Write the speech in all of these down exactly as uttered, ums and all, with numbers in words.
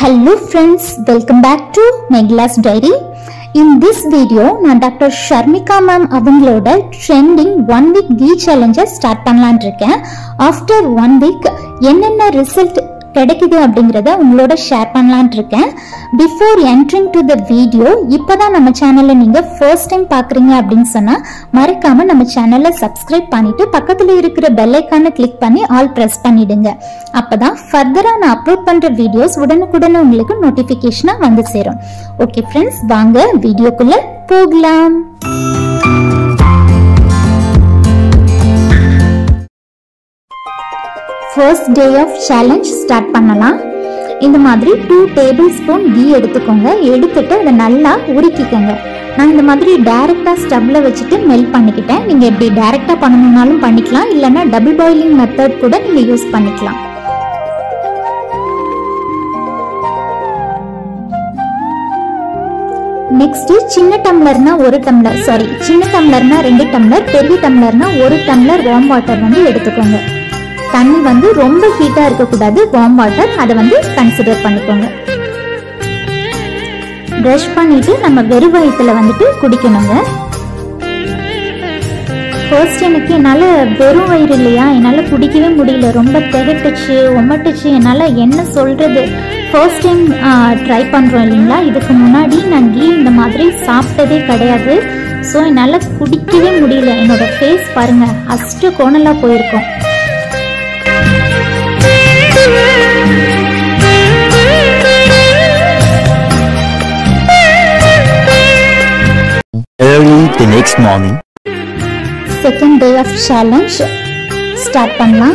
Hello friends, welcome back to Megala's Diary. In this video நான் doctor Sharmika ma'am அவங்களோட trending one week கீ சேலஞ்சை start பண்ணலாம்னு இருக்கேன். ஆஃப்டர் ஒன் வீக் என்னென்ன ரிசல்ட் கிடைக்குது அப்படிங்கறத உங்களோட ஷேர் பண்ணலாம்னு இருக்கேன். Before entering to the video, இப்பதான் நம்ம சேனலை நீங்க ஃபர்ஸ்ட் டைம் பாக்குறீங்க அப்படின்னு சொன்னா மறக்காம நம்ம சேனலை சப்ஸ்கிரைப் பண்ணிட்டு பக்கத்துல இருக்கிற பெல் ஐகானை கிளிக் பண்ணி ஆல் பிரஸ் பண்ணிடுங்க. அப்பதான் ஃபர்தரா நான் அப்லோட் பண்ற வீடியோஸ் உடனுக்குடனே உங்களுக்கு நோட்டிபிகேஷனா வந்து சேரும். ஓகே ஃப்ரெண்ட்ஸ், வாங்க வீடியோக்குள்ள போகலாம். First day of challenge start பண்ணலாம். இந்த மாதிரி two tablespoon ghee எடுத்துக்கோங்க. எடுத்துட்டு அதை நல்லா உருக்கிக்கோங்க. நான் இந்த மாதிரி டைரக்டா ஸ்டவ்ல வச்சுட்டு மெல்ட் பண்ணிக்கிட்டேன். நீங்க எப்படி டைரக்டா பண்ணணும்னாலும் பண்ணிக்கலாம், இல்லைன்னா டபுள் பாயிலிங் மெத்தட் கூட நீங்க யூஸ் பண்ணிக்கலாம். நெக்ஸ்ட், சின்ன டம்ளர்னா ஒரு டம்ளர் சாரி சின்ன டம்ளர்னா ரெண்டு டம்ளர், பெரிய டம்ளர்னா ஒரு டம்ளர் வார்ம் வாட்டர் வந்து எடுத்துக்கோங்க. தண்ணி வந்து ரொம்ப ஹீட்டா இருக்கக்கூடாது, வார்ம் வாட்டர் அதை வந்து கன்சிடர் பண்ணிக்கோங்க. ப்ரஷ் பண்ணிட்டு நம்ம வெறும் வயிற்றுல வந்துட்டு குடிக்கணுங்க. ஃபர்ஸ்ட் எனக்கு என்னால் வெறும் வயிறு இல்லையா என்னால் குடிக்கவே முடியல, ரொம்ப திகட்டுச்சு ஒமட்டுச்சு, என்னால் என்ன சொல்கிறது. ஃபர்ஸ்ட் டைம் ட்ரை பண்ணுறோம் இல்லைங்களா, இதுக்கு முன்னாடி நான் கீ இந்த மாதிரி சாப்பிட்டதே கிடையாது. ஸோ என்னால் குடிக்கவே முடியல. என்னோட ஃபேஸ் பாருங்கள், ஃபஸ்ட்டு கோணலாக போயிருக்கோம். Early the next morning. Second day of challenge start பண்ணலாம்.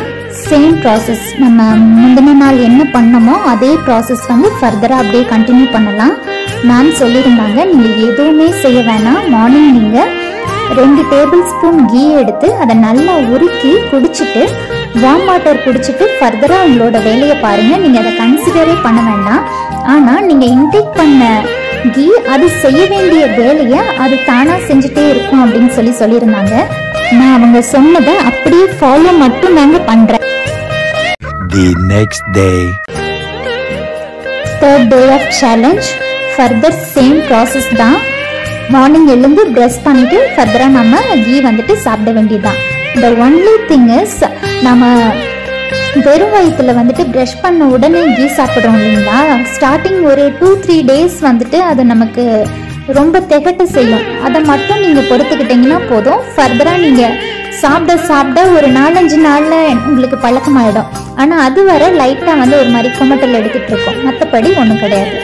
Same process, நம்ம முந்தின நாள் என்ன பண்ணமோ அதே process வந்து ஃபர்தரா அப்படியே கண்டினியூ பண்ணலாம். நான் சொல்லியிருந்தாங்க நீங்க எதுவுமே செய்ய வேணாம், மார்னிங் நீங்க ரெண்டு டேபிள் ஸ்பூன் கீ எடுத்து அதை நல்லா உருக்கி குடிச்சிட்டு வார்ம் வாட்டர் குடிச்சிட்டு ஃபர்தரா உங்களோட வேலையை பாருங்க. நீங்க அதை கன்சிடரே பண்ண வேண்டாம். ஆனா நீங்க இன்டேக் பண்ண கீ அது செய்ய வேண்டிய வேலையை அது தானா செஞ்சுட்டே இருக்கும் அப்படின்னு சொல்லி சொல்லியிருந்தாங்க. நான் அவங்க சொன்னதை அப்படியே ஃபாலோ மட்டும் நாங்க பண்றேன். The next day. Third day of challenge, further same process தான். மார்னிங் எழுந்து ப்ரெஷ் பண்ணிட்டு ஃபர்தரா நம்ம கீ வந்துட்டு சாப்பிட வேண்டியதுதான். The only thing is, நம்ம வெறும் வயிற்றுல வந்துட்டு ப்ரஷ் பண்ண உடனே கீ சாப்பிட்றோம் இல்லைங்களா, ஸ்டார்டிங் ஒரு டூ த்ரீ டேஸ் வந்துட்டு அது நமக்கு ரொம்ப திகட்ட செய்யும். அதை மட்டும் நீங்கள் பொறுத்துக்கிட்டிங்கன்னா போதும். ஃபர்தராக நீங்கள் சாப்பிட சாப்பிட ஒரு நாலஞ்சு நாளில் உங்களுக்கு பழக்கமாகிடும். ஆனால் அது வரை லைட்டாக வந்து ஒரு மாதிரி குமட்டல் எடுத்துகிட்டு இருக்கோம், மற்றபடி ஒன்றும் கிடையாது.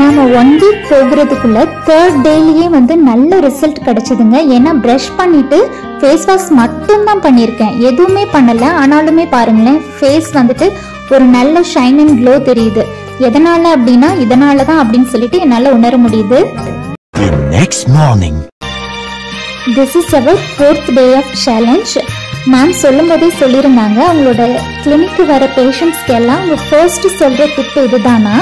நாம் ஒன் வீக் போகிறதுக்குள்ளே தேர்ட் டேலேயே வந்து நல்ல ரிசல்ட் கிடச்சிதுங்க. ஏன்னா ப்ரஷ் பண்ணிவிட்டு ஃபேஸ் வாஷ் மட்டும்தான் பண்ணியிருக்கேன், எதுவுமே பண்ணலை. ஆனாலுமே பாருங்களேன், ஃபேஸ் வந்துட்டு ஒரு நல்ல ஷைன் அண்ட் க்ளோ தெரியுது. எதனால் அப்படின்னா இதனால தான் அப்படின்னு சொல்லிட்டு என்னால் உணர முடியுது. This is our fourth day of challenge. Ma'am சொல்லும் போதே சொல்லியிருந்தாங்க அவங்களோட கிளினிக்கு வர பேஷண்ட்ஸ்க்கு எல்லாம் அவங்க ஃபர்ஸ்ட்டு சொல்கிற டிப் இதுதானா,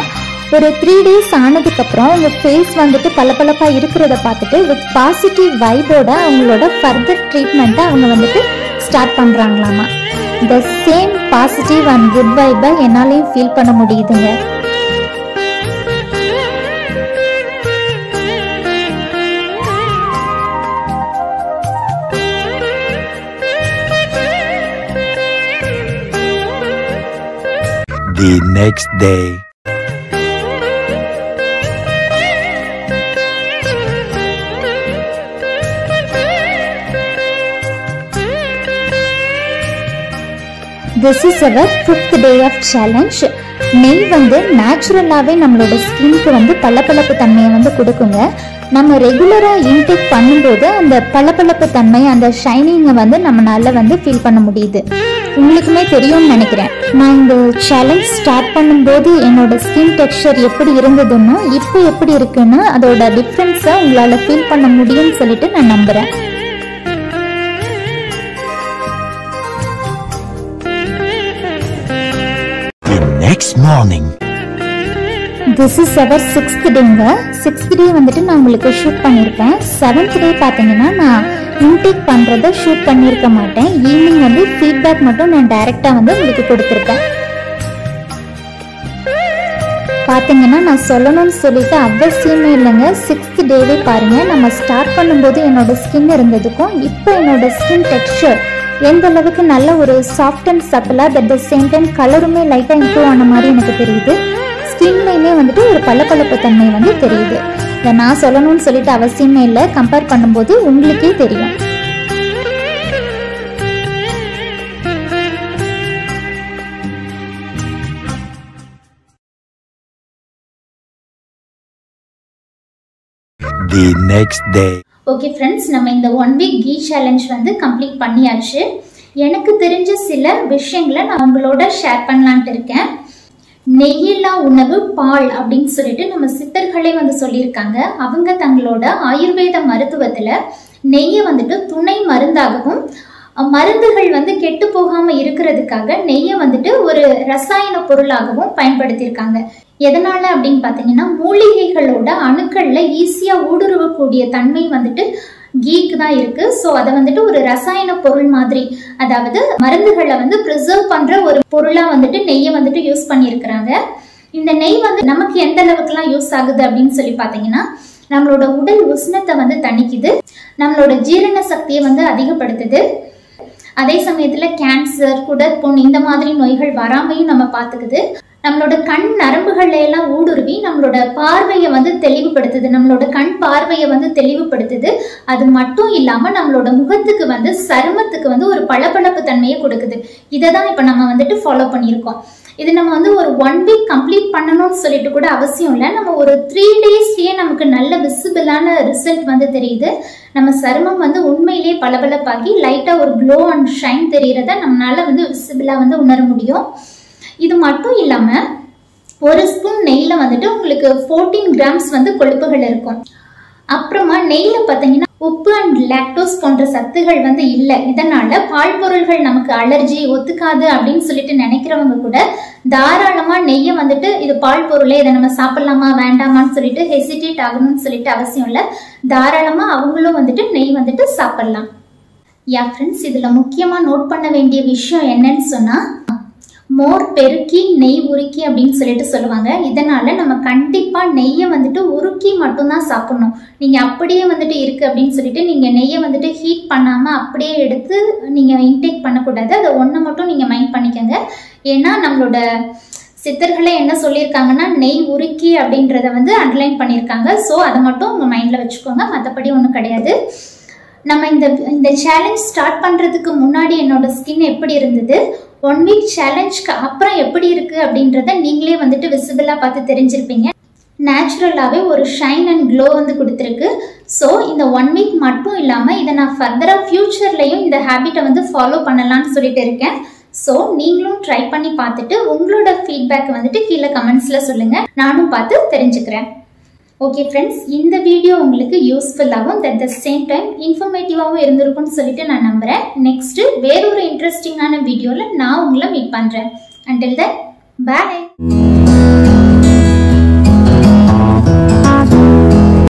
ஒரு த்ரீ டேஸ் ஆனதுக்கப்புறம் உங்கள் ஃபேஸ் வந்துட்டு பளபளப்பாக இருக்கிறத பார்த்துட்டு வித் பாசிட்டிவ் வைபோட அவங்களோட ஃபர்தர் ட்ரீட்மெண்ட்டை அவங்க வந்துட்டு ஸ்டார்ட் பண்ணுறாங்களாமா. The same positive and good வைபை என்னாலையும் ஃபீல் பண்ண முடியுதுங்க. The next day. This is our fifth day of challenge. நெய் வந்து நேச்சுரலாகவே நம்மளோட ஸ்கின்க்கு வந்து பளபளப்பு தன்மையை வந்து கொடுக்குங்க. நம்ம ரெகுலராக இன்டேக் பண்ணும்போது அந்த பளபளப்பு தன்மை அந்த ஷைனிங்கை வந்து நம்மளால வந்து ஃபீல் பண்ண முடியுது. உங்களுக்குமே தெரியும்னு நினைக்கிறேன், நான் இந்த சேலஞ்ச் ஸ்டார்ட் பண்ணும்போது என்னோட ஸ்கின் டெக்ஸ்சர் எப்படி இருந்ததுன்னு இப்போ எப்படி இருக்குன்னு அதோட டிஃப்ரென்ஸை உங்களால் ஃபீல் பண்ண முடியும்னு சொல்லிட்டு நான் நம்புகிறேன். Morning. This is our sixth day. sixth day வந்துட்டு நான் உங்களுக்கு ஷூட் பண்ணியிருப்பேன். seventh day பார்த்தீங்கன்னா நான் இன்டேக் பண்ணுறதை ஷூட் பண்ணியிருக்க மாட்டேன். ஈவினிங் வந்து ஃபீட்பேக் மட்டும் நான் டைரெக்டாக வந்து உங்களுக்கு கொடுத்துருக்கேன். பாத்தீங்கன்னா நான் சொல்லணும்னு சொல்லிட்டு அவசியமே இல்லைங்க. சிக்ஸ்த் டேவே பாருங்கள், நம்ம ஸ்டார்ட் பண்ணும்போது என்னோட ஸ்கின் இருந்ததுக்கும் இப்போ என்னோட ஸ்கின் டெக்ஸ்சர் எந்த அளவுக்கு நல்ல ஒரு சாஃப்ட் அண்ட் சப்பலாக பட் த சேம் டைம் கலருமே லைட்டாக இம்ப்ரூவ் ஆன மாதிரி எனக்கு தெரியுது. ஸ்கின்லையுமே வந்துட்டு ஒரு பளபளப்பு தன்மை வந்து தெரியுது. இதை நான் சொல்லணும்னு சொல்லிட்டு அவசியமே இல்லை, கம்பேர் பண்ணும்போது உங்களுக்கே தெரியும். The next day. Okay friends, நம்ம இந்த one week கீ சேலஞ்ச் வந்து கம்ப்ளீட் பண்ணியாச்சு. எனக்கு தெரிஞ்ச சில விஷயங்களை நான் உங்களோட ஷேர் பண்ணலான்ட்டு இருக்கேன். நெய்யில்லா உணவு பால் அப்படின்னு சொல்லிட்டு நம்ம சித்தர்களே வந்து சொல்லியிருக்காங்க. அவங்க தங்களோட ஆயுர்வேத மருத்துவத்தில் நெய்யை வந்துட்டு துணை மருந்தாகவும் மருந்துகள் வந்து கெட்டு போகாம இருக்கிறதுக்காக நெய்யை வந்துட்டு ஒரு ரசாயன பொருளாகவும் பயன்படுத்தியிருக்காங்க. எதனால அப்படின்னு பார்த்தீங்கன்னா மூலிகைகளோட அணுக்கள்ல ஈஸியா ஊடுருவக்கூடிய தன்மை வந்துட்டு கீக்கு தான் இருக்கு. ஸோ அதை வந்துட்டு ஒரு ரசாயன பொருள் மாதிரி, அதாவது மருந்துகளை வந்து ப்ரிசர்வ் பண்ற ஒரு பொருளா வந்துட்டு நெய்யை வந்துட்டு யூஸ் பண்ணியிருக்கிறாங்க. இந்த நெய் வந்து நமக்கு எந்த அளவுக்குலாம் யூஸ் ஆகுது அப்படின்னு சொல்லி பார்த்தீங்கன்னா நம்மளோட உடல் உஷ்ணத்தை வந்து தணிக்குது, நம்மளோட ஜீரண சக்தியை வந்து அதிகப்படுத்துது, அதே சமயத்துல கேன்சர், குடற்புண் இந்த மாதிரி நோய்கள் வராமையும் நம்ம பார்த்துக்குது. நம்மளோட கண் நரம்புகள்ல எல்லாம் ஊடுருவி நம்மளோட பார்வையை வந்து தெளிவுபடுத்துது, நம்மளோட கண் பார்வையை வந்து தெளிவுபடுத்துது. அது மட்டும் இல்லாம நம்மளோட முகத்துக்கு வந்து சருமத்துக்கு வந்து ஒரு பளபளப்பு தன்மையை கொடுக்குது. இதை தான் இப்ப நம்ம வந்துட்டு ஃபாலோ பண்ணியிருக்கோம். இது நம்ம வந்து ஒரு ஒன் வீக் கம்ப்ளீட் பண்ணணும்னு சொல்லிட்டு கூட அவசியம் இல்லை. நம்ம ஒரு த்ரீ டேஸ்லயே நமக்கு நல்ல விசிபிளான ரிசல்ட் வந்து தெரியுது. நம்ம சருமம் வந்து உண்மையிலேயே பளபளப்பாகி லைட்டா ஒரு க்ளோ அண்ட் ஷைன் தெரியறத நம்மளால வந்து விசிபிளா வந்து உணர முடியும். இது மட்டும் இல்லாம ஒரு ஸ்பூன் நெய்ல வந்துட்டு உங்களுக்கு ஃபோர்டீன் கிராம்ஸ் வந்து கொழுப்புகள் இருக்கும். அப்புறமா நெய்ல பார்த்தீங்கன்னா உப்பு அண்ட் லாக்டோஸ் போன்ற சத்துகள் வந்து இல்லை. இதனால பால் பொருள்கள் நமக்கு அலர்ஜி ஒத்துக்காது அப்படின்னு சொல்லிட்டு நினைக்கிறவங்க கூட தாராளமா நெய்யை வந்துட்டு இது பால் பொருளே, இதை நம்ம சாப்பிடலாமா வேண்டாமான்னு சொல்லிட்டு ஹெசிடேட் ஆகணும்னு சொல்லிட்டு அவசியம் இல்லை. தாராளமா அவங்களும் வந்துட்டு நெய் வந்துட்டு சாப்பிடலாம். யா ஃப்ரெண்ட்ஸ், இதுல முக்கியமா நோட் பண்ண வேண்டிய விஷயம் என்னன்னு சொன்னா மோர் பெருக்கி நெய் உருக்கி அப்படின்னு சொல்லிட்டு சொல்லுவாங்க. இதனால நம்ம கண்டிப்பா நெய்யை வந்துட்டு உருக்கி மட்டும்தான் சாப்பிடணும். நீங்க அப்படியே வந்துட்டு இருக்கு அப்படின்னு சொல்லிட்டு நீங்க நெய்யை வந்துட்டு ஹீட் பண்ணாம அப்படியே எடுத்து நீங்க இன்டேக் பண்ணக்கூடாது. அதை ஒன்று மட்டும் நீங்க மைண்ட் பண்ணிக்கோங்க. ஏன்னா நம்மளோட சித்தர்களே என்ன சொல்லியிருக்காங்கன்னா நெய் உருக்கி அப்படின்றத வந்து அண்டர்லைன் பண்ணியிருக்காங்க. ஸோ அதை மட்டும் உங்க மைண்ட்ல வச்சுக்கோங்க, மற்றபடி ஒன்றும் கிடையாது. நம்ம இந்த இந்த சேலஞ்ச் ஸ்டார்ட் பண்றதுக்கு முன்னாடி என்னோட ஸ்கின் எப்படி இருந்தது, ஒன் வீக் சேலஞ்சுக்கு அப்புறம் எப்படி இருக்கு அப்படின்றத நீங்களே வந்துட்டு விசிபிளா பார்த்து தெரிஞ்சிருப்பீங்க. நேச்சுரலாகவே ஒரு ஷைன் அண்ட் க்ளோ வந்து கொடுத்துருக்கு. ஸோ இந்த ஒன் வீக் மட்டும் இல்லாமல் இதை நான் ஃபர்தராக ஃபியூச்சர்லையும் இந்த ஹேபிட்டை வந்து ஃபாலோ பண்ணலான்னு சொல்லிட்டு இருக்கேன். ஸோ நீங்களும் ட்ரை பண்ணி பார்த்துட்டு உங்களோட ஃபீட்பேக் வந்துட்டு கீழே கமெண்ட்ஸில் சொல்லுங்கள், நானும் பார்த்து தெரிஞ்சுக்கிறேன். ஓகே ஃப்ரெண்ட்ஸ், இந்த வீடியோ உங்களுக்கு யூஸ்ஃபுல்லாகவும் அட் த சேம் டைம் இன்ஃபர்மேட்டிவாகவும் இருந்திருக்கும்னு சொல்லிட்டு நான் நம்புகிறேன். நெக்ஸ்ட்டு வேறொரு இன்ட்ரெஸ்டிங்கான வீடியோவில் நான் உங்களை மீட் பண்ணுறேன். அண்டில் தென், பாய்.